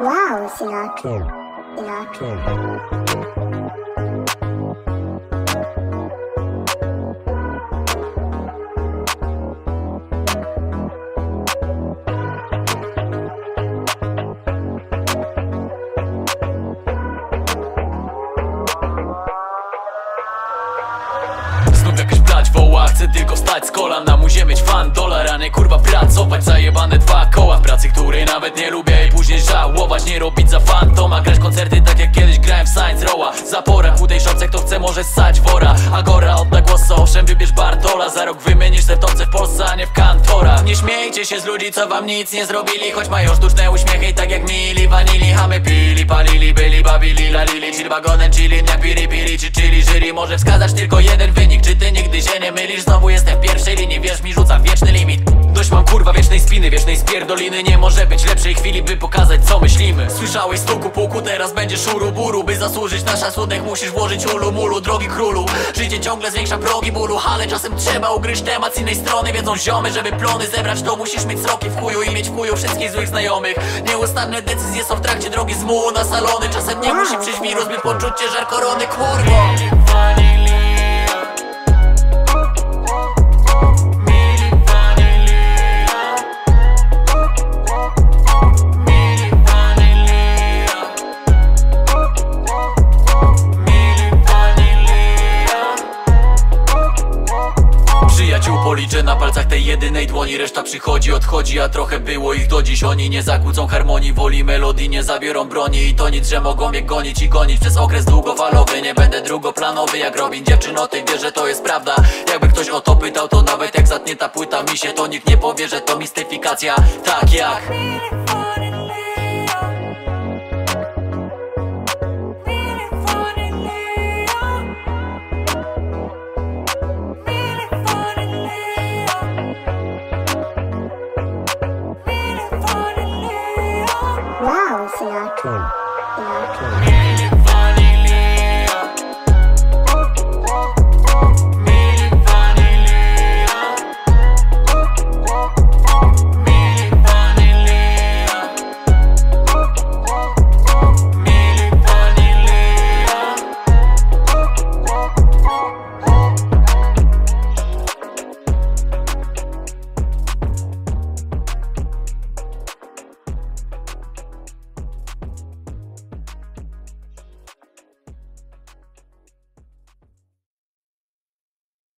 Wow, Sinak. Chcę tylko stać z kolan, na muzie mieć fan dolar, a nie kurwa pracować zajebane dwa koła w pracy, której nawet nie lubię i później żałować, nie robić za fantoma, grać koncerty tak jak kiedyś grałem w Science Rowa, zapora chudej szopce kto chce może ssać wora, agora odda głos owszem wybierz Bartola, za rok wymienisz te topce w Polsce, a nie w kantorach. Nie śmiejcie się z ludzi co wam nic nie zrobili, choć mają sztuczne uśmiechy i tak jak Milli Vanilli, a my pili, palili, byli, bawili, lalili, chill wagonem, chillin jak piri pili czy chili żyli, może wskazać tylko jeden wynik, czy ty nigdy się nie mylisz? Znowu jestem w pierwszej linii, wierz mi, rzucam wieczny limit. Dość mam kurwa wiecznej spiny, wiecznej spierdoliny. Nie może być lepszej chwili, by pokazać co myślimy. Słyszałeś stuku puku, teraz będzie szuru buru. By zasłużyć na szacunek musisz włożyć ulu mulu. Drogi królu, życie ciągle zwiększa progi bólu, ale czasem trzeba ugryźć temat z innej strony. Wiedzą ziomy, żeby plony zebrać to musisz mieć sroki w chuju i mieć w chuju wszystkich złych znajomych. Nieustanne decyzje są w trakcie drogi z mułu na salony. Czasem nie musi przyjść wirus, by poczucie żar korony, kurwa. Liczę na palcach tej jedynej dłoni, reszta przychodzi, odchodzi, a trochę było ich do dziś. Oni nie zakłócą harmonii, woli melodii, nie zabiorą broni i to nic, że mogą mnie gonić i gonić przez okres długofalowy. Nie będę drugoplanowy jak Robin, dziewczyno ty wie, że to jest prawda. Jakby ktoś o to pytał, to nawet jak zatnięta płyta mi się to nikt nie powie, że to mistyfikacja, tak jak